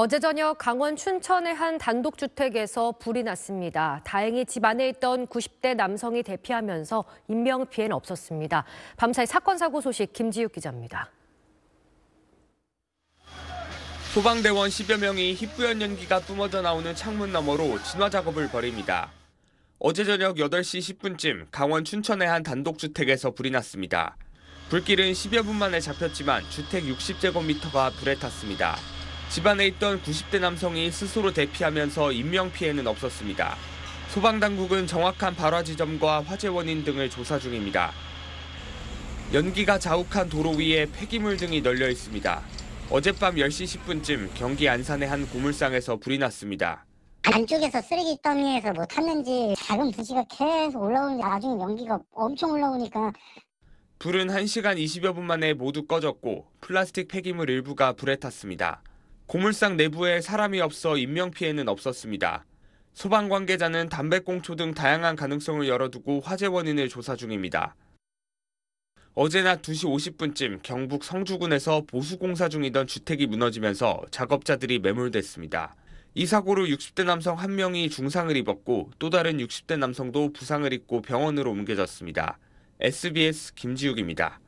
어제 저녁 강원 춘천의 한 단독주택에서 불이 났습니다. 다행히 집 안에 있던 90대 남성이 대피하면서 인명피해는 없었습니다. 밤사이 사건 사고 소식 김지욱 기자입니다. 소방대원 10여 명이 희뿌연 연기가 뿜어져 나오는 창문 너머로 진화 작업을 벌입니다. 어제 저녁 8시 10분쯤 강원 춘천의 한 단독주택에서 불이 났습니다. 불길은 10여 분 만에 잡혔지만 주택 60제곱미터가 불에 탔습니다. 집 안에 있던 90대 남성이 스스로 대피하면서 인명피해는 없었습니다. 소방당국은 정확한 발화 지점과 화재 원인 등을 조사 중입니다. 연기가 자욱한 도로 위에 폐기물 등이 널려 있습니다. 어젯밤 10시 10분쯤 경기 안산의 한 고물상에서 불이 났습니다. 안쪽에서 쓰레기 더미에서 뭐 탔는지 작은 부시가 계속 올라오는데 나중에 연기가 엄청 올라오니까 불은 1시간 20여 분 만에 모두 꺼졌고 플라스틱 폐기물 일부가 불에 탔습니다. 고물상 내부에 사람이 없어 인명피해는 없었습니다. 소방 관계자는 담배꽁초 등 다양한 가능성을 열어두고 화재 원인을 조사 중입니다. 어제 낮 2시 50분쯤 경북 성주군에서 보수공사 중이던 주택이 무너지면서 작업자들이 매몰됐습니다. 이 사고로 60대 남성 1명이 중상을 입었고 또 다른 60대 남성도 부상을 입고 병원으로 옮겨졌습니다. SBS 김지욱입니다.